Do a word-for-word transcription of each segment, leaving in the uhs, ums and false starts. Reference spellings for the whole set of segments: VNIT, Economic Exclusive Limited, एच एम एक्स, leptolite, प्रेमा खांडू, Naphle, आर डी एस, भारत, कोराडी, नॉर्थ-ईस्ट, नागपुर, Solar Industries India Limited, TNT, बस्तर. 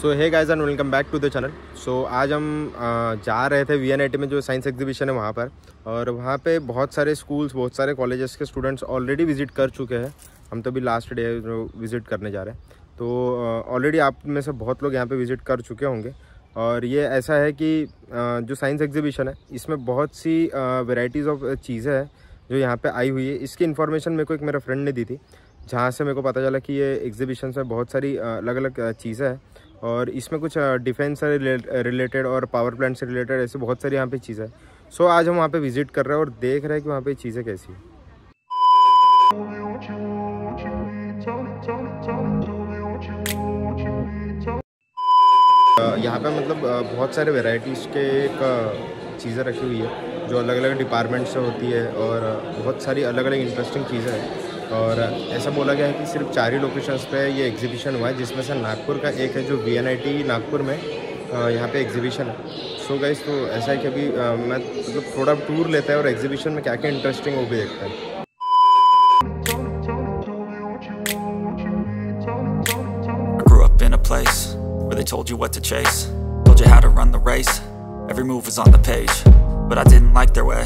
So hey guys and welcome back to the channel. So आज हम uh, जा रहे थे वी एन आई टी में जो साइंस एग्जीबिशन है वहाँ पर, और वहाँ पे बहुत सारे स्कूल्स बहुत सारे कॉलेजेस के स्टूडेंट्स ऑलरेडी विजिट कर चुके हैं। हम तो भी लास्ट डे विज़िट करने जा रहे हैं, तो ऑलरेडी uh, आप में से बहुत लोग यहाँ पे विज़िट कर चुके होंगे। और ये ऐसा है कि uh, जो साइंस एग्जीबिशन है इसमें बहुत सी वेराइटीज़ ऑफ चीज़ें हैं जो यहाँ पे आई हुई है। इसकी इन्फॉर्मेशन मेरे को एक मेरा फ्रेंड ने दी थी, जहाँ से मेरे को पता चला कि ये एग्जीबिशन में बहुत सारी अलग अलग चीज़ें हैं, और इसमें कुछ डिफेंस से रिलेटेड और पावर प्लांट से रिलेटेड ऐसे बहुत सारी यहाँ पे चीज़ें हैं। सो आज हम वहाँ पे विज़िट कर रहे हैं और देख रहे हैं कि वहाँ पे चीज़ें कैसी हैं। यहाँ पे मतलब बहुत सारे वेराइटीज़ के चीज़ें रखी हुई है जो अलग अलग डिपार्टमेंट से होती है, और बहुत सारी अलग अलग इंटरेस्टिंग चीज़ें हैं। और ऐसा बोला गया है कि सिर्फ चार ही लोकेशंस पे ये एग्जीबिशन हुआ है, जिसमें से नागपुर का एक है जो V N I T नागपुर में यहाँ पे एग्जीबिशन है। सो गाइस तो ऐसा है कि अभी मैं मतलब थोड़ा टूर लेता है और एग्जीबिशन में क्या क्या इंटरेस्टिंग वो भी देखता है। Every move was on the page, but I didn't like their way.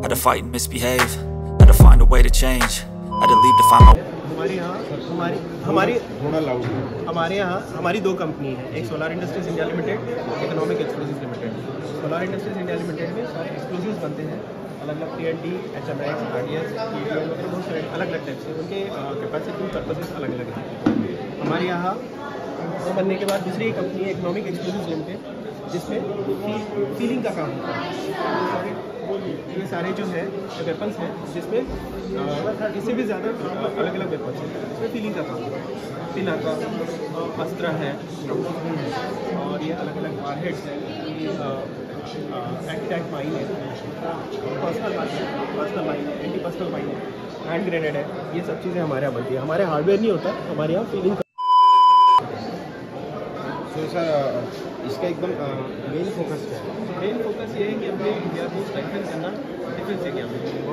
Had to fight and misbehave. Had to find a way to change. Had to leave to find my. हमारे यहाँ हमारी हमारी थोड़ा loud है। हमारे यहाँ हमारी दो कंपनी है, एक solar industries India limited, economic explosive limited. Solar industries India limited में सारे एक्सक्लूसिव बनते हैं, अलग अलग T N T, एच एम एक्स, आर डी एस, E D M वगैरह बहुत सारे अलग अलग टाइप्स हैं। उनके कैपेसिटी पर्पसेस अलग अलग हैं। हमारे यहाँ बनने के बाद दूसरी कंपनी है इकोनॉमिक एक्सक्लूसिव लिमिटेड, जिसमें फीलिंग का काम होता है। ये सारे जो है वेपन्स हैं, जिसमें इससे भी ज़्यादा अलग अलग वेपन्स हैं जिसमें फीलिंग का काम होता है। पिला का अस्त्र है, और ये अलग अलग वारहेड्स हैं, एक्टैक माइन है, पर्सनल पर्सनल माइन है, एंटी पर्सनल माइन है, हैंड ग्रेनेड है। ये सब चीज़ें हमारे यहाँ बनती है। हमारे हार्डवेयर नहीं होता, हमारे यहाँ फीलिंग। तो सर इसका एकदम मेन फोकस क्या है? मेन फोकस ये है कि अपने इंडिया को स्ट्रेंथन करना, डिफेंस से क्या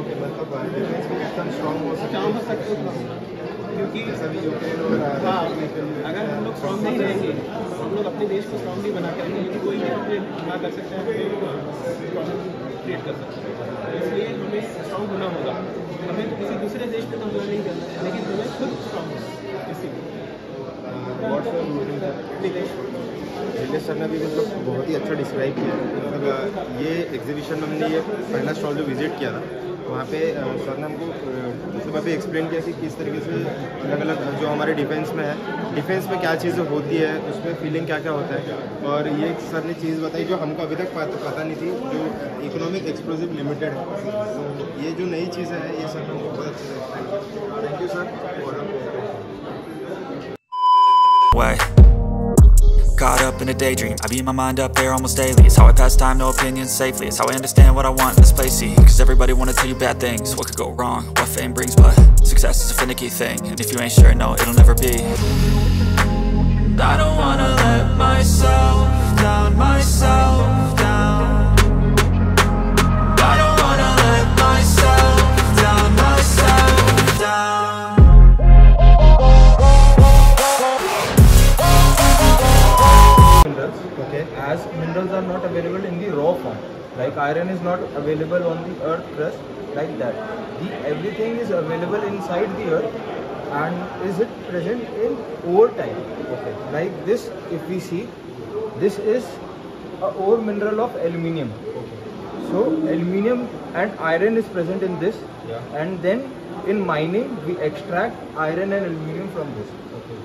ओके मतलब डिफेंस को कितना स्ट्रॉन्ग हो सकता है, हो सकता है क्योंकि सभी जो खेल हो रहा है, अगर हम लोग स्ट्रॉन्ग नहीं रहेंगे, हम लोग अपने देश को स्ट्रॉन्ग नहीं बना कर रहेंगे, कोई भी अपने ना कर सकते हैं, क्रिएट कर सकते हैं। इसलिए हमें स्ट्रॉन्ग होना होगा। हमें किसी दूसरे देश पर हमला नहीं करना, लेकिन हमें खुद स्ट्रॉन्ग होना। इसीलिए नीलेश सर ने भी मतलब बहुत ही अच्छा डिस्क्राइब किया। मतलब ये एग्जीबिशन में हमने ये पहला स्टॉल जो विज़िट किया था, वहाँ पे सर ने हमको मतलब अभी एक्सप्लेन किया कि किस तरीके से अलग अलग जो हमारे डिफेंस में है, डिफेंस में क्या चीज़ें होती है, उसमें फीलिंग क्या क्या होता है। और ये सर ने चीज़ बताई जो हमको अभी तक पता नहीं थी, जो इकोनॉमिक एक्सक्लूसिव लिमिटेड है। तो ये जो नई चीज़ें हैं ये सर ने हमको बहुत अच्छी एक्सप्लेन किया। Thank you sir. Caught up in a daydream, I beat my mind up there almost daily. It's how I pass time, no opinions safely. It's how I understand what I want in this place, see. Cause everybody wanna tell you bad things, what could go wrong, what fame brings. But success is a finicky thing, and if you ain't sure, no, it'll never be. I don't wanna let myself down, myself down. I don't wanna let myself down, myself down. Okay, as minerals are not available in the raw form, like iron is not available on the earth crust, like that. The everything is available inside the earth and is it present in ore type. Okay, like this, if we see, this is a ore mineral of aluminium. Okay, so aluminium and iron is present in this. Yeah. And then in mining we extract iron and aluminium from this. Okay,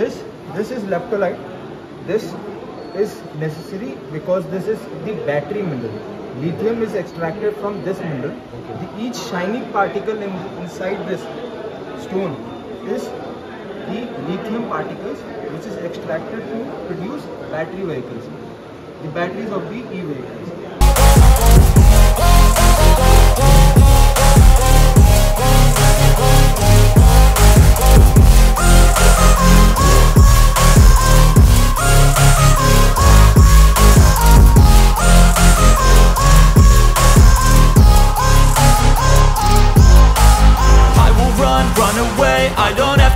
this this is leptolite. This is necessary because this is the battery mineral. Lithium is extracted from this mineral. Okay. The each shiny particle in, inside this stone is the lithium particles which is extracted to produce battery vehicles, the batteries of the e-vehicles. I don't have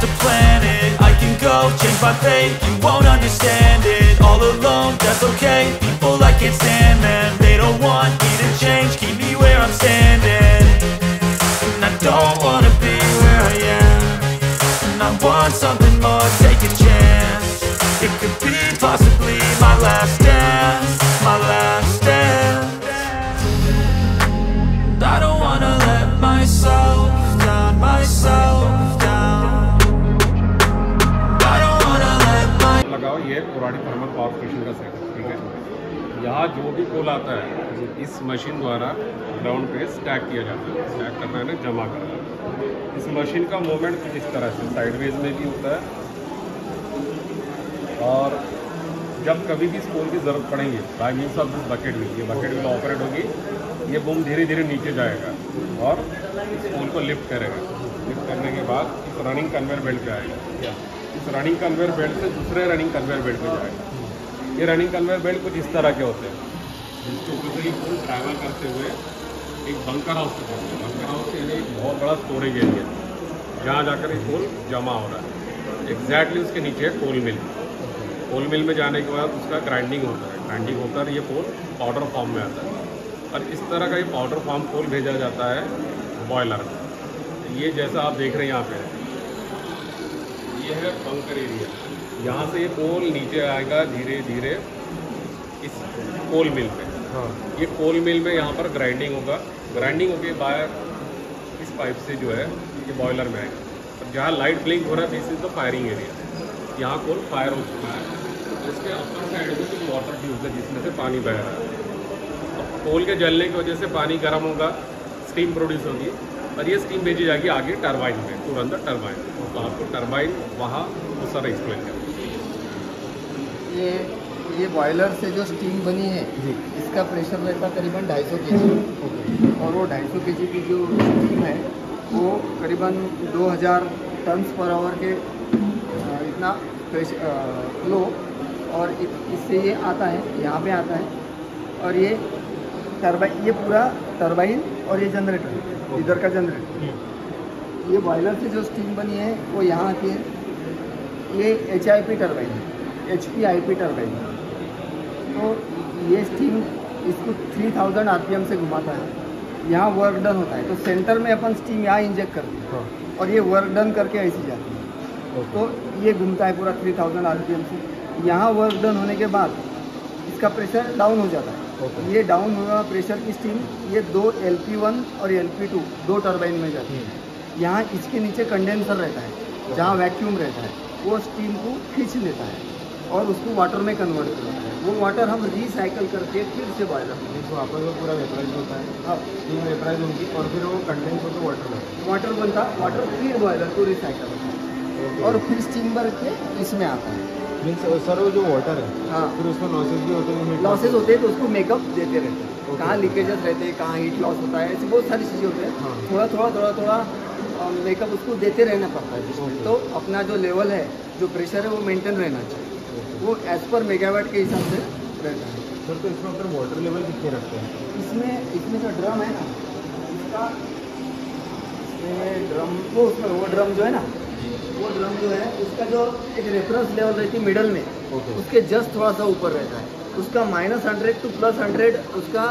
by fate, you won't understand it. All alone, that's okay. People I can't stand, man. They don't want me to change, keep me where I'm standing. And I don't wanna be where I am. And I want something more, take a chance. It could be possibly my last dance, my last dance. I don't wanna let myself down, myself. ये पुरानी thermal power station का sector, ठीक है। यहाँ जो भी कोल आता है इस मशीन द्वारा ग्राउंड पे स्टैक किया जाता है। स्टैक करना है, जमा करना है। इस मशीन का मूवमेंट कुछ इस तरह से साइडवेज में भी होता है, और जब कभी भी इस कोल की जरूरत पड़ेगी by means of this bucket wheel, ये बकेट विल ऑपरेट होगी, ये बूम धीरे धीरे नीचे जाएगा और इस कोल को लिफ्ट करेगा। लिफ्ट करने के बाद इस रनिंग कन्वेयर बेल्ट पे आएगा, इस रनिंग कन्वेयर बेल्ट से दूसरे रनिंग कन्वेयर बेल्ट में जाएगा। ये रनिंग कन्वेयर बेल्ट कुछ इस तरह के होते हैं, जिसको बेसिकली फुल ट्रैवल करते हुए एक बंकर हाउस तक होते हैं। बंकर हाउस यानी एक बहुत बड़ा स्टोरेज एरिया, जहाँ जाकर ये कोल जमा हो रहा है। एग्जैक्टली उसके नीचे कोल मिल, कोल मिल में जाने के बाद उसका ग्राइंडिंग होता है। ग्राइंडिंग होकर ये कोल पाउडर फॉर्म में आता है, और इस तरह का ये पाउडर फॉर्म कोल भेजा जाता है बॉयलर में। ये जैसा आप देख रहे हैं यहाँ पर, ये है बंकर एरिया। यहाँ से ये कोल नीचे आएगा धीरे धीरे इस कोल मिल पे। हाँ, ये कोल मिल में यहाँ पर ग्राइंडिंग होगा। ग्राइंडिंग होके बाहर इस पाइप से जो है ये बॉयलर में आएगा, और जहाँ लाइट ब्लिंक हो रहा है this is the firing area. यहाँ कोल फायर हो चुका है, उसके अपर साइड में कुछ वाटर ट्यूब्स है जिसमें से पानी बह रहा है। अब कोल के जलने की वजह से पानी गर्म होगा, स्टीम प्रोड्यूस होगी, और ये स्टीम भेजी जाएगी आगे टरबाइन में, तुरंत टरबाइन। तो आपको टरबाइन वहाँ वो सारा एक्सप्लेन करें। ये ये बॉयलर से जो स्टीम बनी है इसका प्रेशर रहता करीबन ढाई सौ केजी, और वो ढाई सौ केजी की जो स्टीम है वो करीबन दो हज़ार टन्स पर आवर के इतना फ्लो, और इससे ये आता है यहाँ पे आता है, और ये टरबाइन, ये पूरा टरबाइन, और ये जनरेटर, इधर का जनरेटर। ये बॉयलर से जो स्टीम बनी है वो यहाँ आती है। ये एच आई पी टर्बाइन है, H P I P turbine. तो ये स्टीम इसको तीन हज़ार आर पी एम से घुमाता है, यहाँ वर्क डन होता है। तो सेंटर में अपन स्टीम यहाँ इंजेक्ट करते हैं, और ये वर्क डन करके ऐसी जाती है। तो ये घूमता है पूरा तीन हज़ार आर पी एम से। यहाँ वर्क डन होने के बाद इसका प्रेशर डाउन हो जाता है। Okay. ये डाउन हुआ प्रेशर की स्टीम, ये दो एल पी वन और एल पी टू दो टर्बाइन में जाती है। यहाँ इसके नीचे कंडेंसर रहता है, जहाँ वैक्यूम रहता है, वो स्टीम को खींच लेता है और उसको वाटर में कन्वर्ट करता है। वो वाटर हम रिसाइकल करके फिर से बॉयलर में, तो वाटर में पूरा वेपराइज होता है। हाँ, स्टीम वेपराइज होगी और फिर वो कंडेंस होकर वाटर में वाटर बनता, वाटर फिर बॉयलर को रिसाइकल होता, और फिर स्टीम भर के इसमें आता है। मीन्स सर वो जो वाटर है, हाँ, फिर उसमें लॉसेज भी होते हैं। लॉसेज होते हैं तो उसको मेकअप देते रहते हैं। okay. कहाँ लीकेजेस रहते हैं, कहाँ हीट लॉस होता है, ऐसी बहुत सारी चीज़ें होती हैं। हाँ. थोड़ा थोड़ा थोड़ा थोड़ा मेकअप उसको देते रहना पड़ता है। okay. तो अपना जो लेवल है, जो प्रेशर है, वो मेंटेन रहना चाहिए। okay. वो एज पर मेगावाट के हिसाब से रहता है सर। तो इसमें अपना वाटर लेवल कितने रखते हैं? इसमें इसमें जो ड्रम है ना, इसका ड्रम वो वो ड्रम जो है ना, वो ड्रम जो है उसका जो एक रेफरेंस लेवल रहती है मिडल में, okay. उसके जस्ट थोड़ा सा ऊपर रहता है। उसका minus hundred to plus hundred, उसका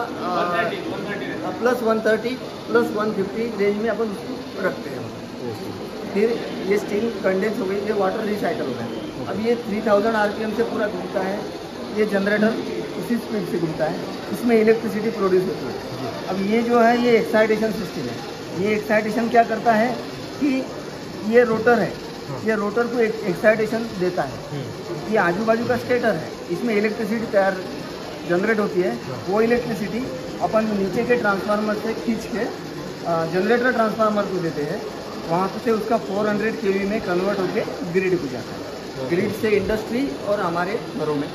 plus one thirty plus one fifty range में अपन उसको रखते हैं। okay. फिर ये स्टीम कंडेंस हो गई, ये वाटर रिसाइकल हो गया। okay. अब ये तीन हज़ार आर पी एम से पूरा घूमता है। ये जनरेटर उसी स्पीड से घूमता है, इसमें इलेक्ट्रिसिटी प्रोड्यूस होती है। अब ये जो है ये एक्साइटेशन सिस्टम है। ये एक्साइटेशन क्या करता है कि ये रोटर है, ये रोटर को एक एक्साइटेशन देता है। ये आजू बाजू का स्टेटर है, इसमें इलेक्ट्रिसिटी तैयार जनरेट होती है। वो इलेक्ट्रिसिटी अपन नीचे के ट्रांसफार्मर से खींच के जनरेटर ट्रांसफार्मर को देते हैं। वहाँ से उसका चार सौ केवी में कन्वर्ट होकर ग्रिड को जाता है, ग्रिड से इंडस्ट्री और हमारे घरों में।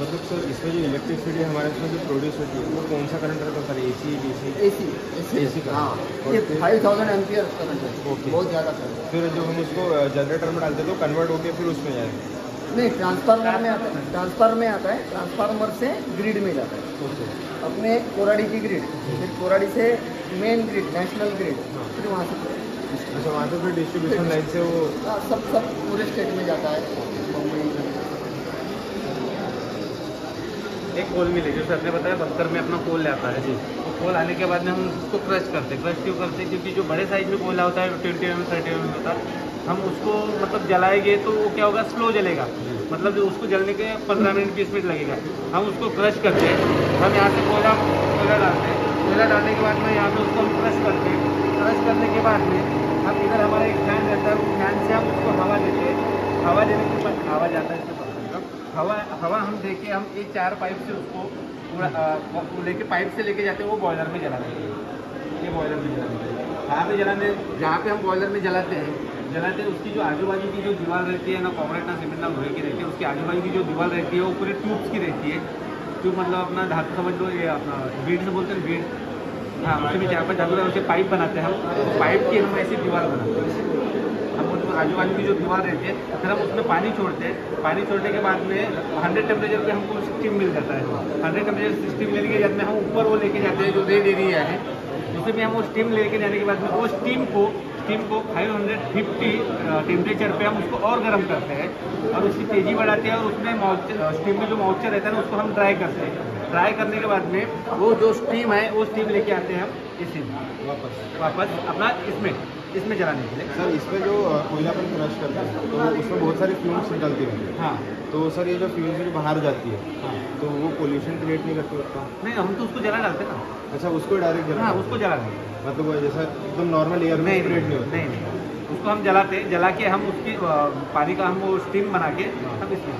मतलब सर इसमें जो इलेक्ट्रिसिटी हमारे इसमें जो प्रोड्यूस होती है वो कौन सा करंट रहता है सर? ए सी डी सी ए सी ए सी का। हाँ, ये फाइव थाउजेंड एम्पियर करंट है। ओके, बहुत ज़्यादा करंट है। फिर जब हम उसको जनरेटर में डालते हैं तो कन्वर्ट होकर फिर उसमें जाएगा। नहीं, ट्रांसफार्मर में आता है, ट्रांसफार्मर में आता है, ट्रांसफार्मर से ग्रिड में जाता है। ओके, अपने कोराडी की ग्रिड, फिर कोराडी से मेन ग्रिड, नेशनल ग्रिड, फिर वहाँ से अच्छा, वहाँ पर डिस्ट्रीब्यूशन लाइन से वो सब सब पूरे स्टेट में जाता है, मुंबई। एक कोल मिले जो सर ने बताया बस्तर में अपना कोल आता है जी, तो कोल आने के बाद में हम उसको क्रश करते क्रश क्यों करते क्योंकि जो बड़े साइज में कोला होता है twenty M M thirty M M होता है, हम उसको मतलब जलाएंगे तो वो क्या होगा, स्लो जलेगा, मतलब जो उसको जलने के पंद्रह मिनट बीस मिनट लगेगा। हम उसको क्रश करते हैं, हम यहाँ से कोयला कोयला डालते हैं, कोयला डालने के बाद में यहाँ पे उसको हम क्रश करते हैं, क्रश करने के बाद में हम इधर हमारा एक फैन रहता है, वो फैन से हम उसको हवा देते हैं, हवा देने के बाद हवा जाता है इसके पास, हवा हवा हम दे के हम एक चार पाइप से उसको लेके पाइप से लेके जाते हैं, वो बॉयलर में जला देते हैं। ये बॉयलर में जला देते हैं, यहाँ पे जलाने जहाँ पे हम बॉयलर में जलाते हैं जलाते हैं उसकी जो आजू बाजू की जो दीवार रहती है ना, कॉन्क्रीट ना सीमेंट ना लोहे की रहती है, उसकी आजू बाजू की जो दीवार रहती है वो पूरे ट्यूब्स की रहती है, जो मतलब अपना ढाक समझ लो, ये अपना बीड से बोलते हैं बीड, हाँ उससे भी चार पाँच ढाक उसे पाइप बनाते हैं हम, तो पाइप की हम ऐसी दीवार बनाते हैं, हम उन आजू बाजू की जो दीवार रहती है, फिर हम उसमें पानी छोड़ते हैं, पानी छोड़ने के बाद में हंड्रेड टेम्परेचर पर हमको सिस्टम मिल जाता है, हंड्रेड टेम्परेचर सिस्टम मिल के जाते हैं, हम ऊपर वो लेके जाते हैं जो रेड एरिया है, उसमें हम वो स्टीम लेके जाने के बाद में वो स्टीम को स्टीम को फाइव हंड्रेड फिफ्टी टेम्परेचर पे हम उसको और गर्म करते हैं और उसकी तेज़ी बढ़ाते हैं, और उसमें मॉइस्चर स्टीम में जो मॉइस्चर रहता है ना उसको हम ड्राई करते हैं, ड्राई करने के बाद में वो जो स्टीम है वो स्टीम लेके आते हैं हम इसी वापस वापस अपना इसमें इसमें जलाने के लिए। सर इसमें जो कोयला पर क्रश करते हैं तो उसमें बहुत सारे फ्यूल्स निकलते हैं, हाँ तो सर ये जो फ्यूल्स जो बाहर जाती है, हाँ तो वो पोल्यूशन क्रिएट नहीं करती उसका? नहीं, हम तो उसको जला डालते हैं ना। अच्छा, उसको डायरेक्ट जला? हाँ उसको जला डालते, मतलब वो जैसा एकदम नॉर्मल एयर में क्रिएट नहीं होता? नहीं नहीं, उसको हम जलाते हैं, जला के हम उसकी पानी का हम वो स्टीम बना के हम इसमें।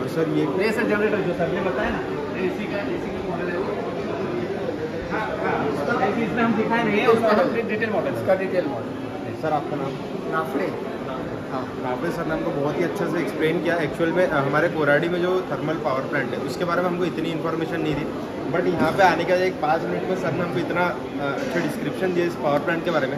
और सर ये ये सर जनरेटर जो सर ने बताया ना एसी का, एसी का मॉडल है वो, हाँ हाँ इसमें हम दिखाए नहीं है, उसका हम डिटेल मॉडल, इसका डिटेल मॉडल। सर आपका नाम? नाफले। हाँ, नाफले सर ने हमको बहुत ही अच्छे से एक्सप्लेन किया। एक्चुअल में हमारे कोराडी में जो थर्मल पावर प्लांट है उसके बारे में हमको इतनी इन्फॉर्मेशन नहीं दी, बट यहाँ पे आने के एक पाँच मिनट में सर ने हमको इतना अच्छा डिस्क्रिप्शन दिया इस पावर प्लांट के बारे में,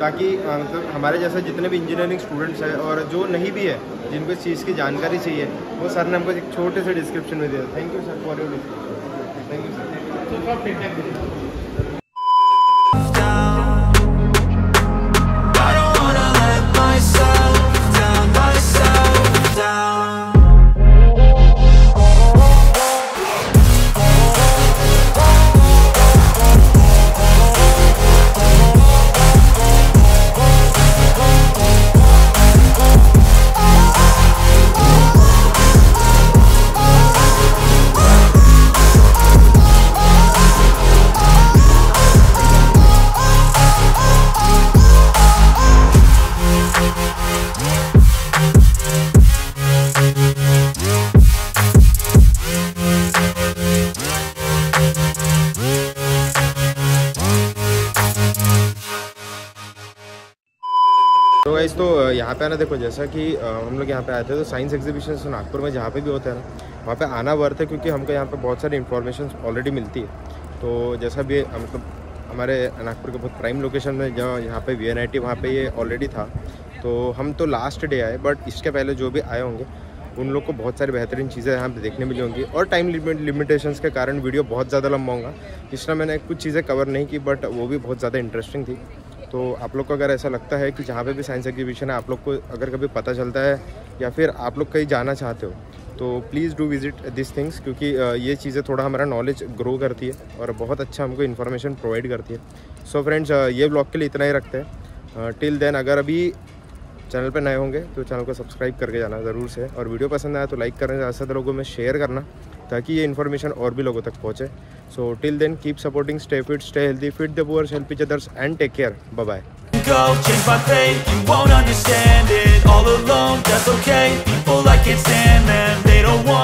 ताकि मतलब हमारे जैसे जितने भी इंजीनियरिंग स्टूडेंट्स हैं और जो नहीं भी है जिनको इस चीज़ की जानकारी चाहिए, वो सर ने हमको एक छोटे से डिस्क्रिप्शन में दिया। Thank you sir for your description. Thank you sir. So far, pick up down. I don't wanna let myself down, myself down. तो यहाँ पे आना, देखो जैसा कि हम लोग यहाँ पे आए थे तो साइंस एग्जीबिशन नागपुर में जहाँ पे भी होता है ना, वहाँ पे आना वर्थ है, क्योंकि हमको यहाँ पे बहुत सारी इन्फॉर्मेशन ऑलरेडी मिलती है। तो जैसा भी मतलब हमारे नागपुर के बहुत प्राइम लोकेशन में जहाँ यहाँ पे वी एन आई टी, वहाँ पर ये ऑलरेडी था, तो हम तो लास्ट डे आए, बट इसके पहले जो भी आए होंगे उन लोग को बहुत सारी बेहतरीन चीज़ें यहाँ पे देखने मिली होंगी। और टाइम लिमिट लिमिटेशंस के कारण वीडियो बहुत ज़्यादा लंबा होगा, इसलिए मैंने कुछ चीज़ें कवर नहीं की, बट वो भी बहुत ज़्यादा इंटरेस्टिंग थी। तो आप लोग को अगर ऐसा लगता है कि जहाँ पे भी साइंस एग्जीबिशन है आप लोग को अगर कभी पता चलता है या फिर आप लोग कहीं जाना चाहते हो तो please do visit this things, क्योंकि ये चीज़ें थोड़ा हमारा नॉलेज ग्रो करती है और बहुत अच्छा हमको इन्फॉर्मेशन प्रोवाइड करती है। सो फ्रेंड्स, ये ब्लॉग के लिए इतना ही रखते हैं। टिल देन, अगर अभी चैनल पर नए होंगे तो चैनल को सब्सक्राइब करके जाना ज़रूर से, और वीडियो पसंद आया तो लाइक करना, ज़्यादा से ज़्यादा लोगों में शेयर करना, ताकि ये इन्फॉर्मेशन और भी लोगों तक पहुँचे। So till then, keep supporting, stay fit, stay healthy, feed the poor, help each others and take care. Bye bye. Go change my fate, you won't understand it. All alone, that's okay. People I can't stand them, they don't want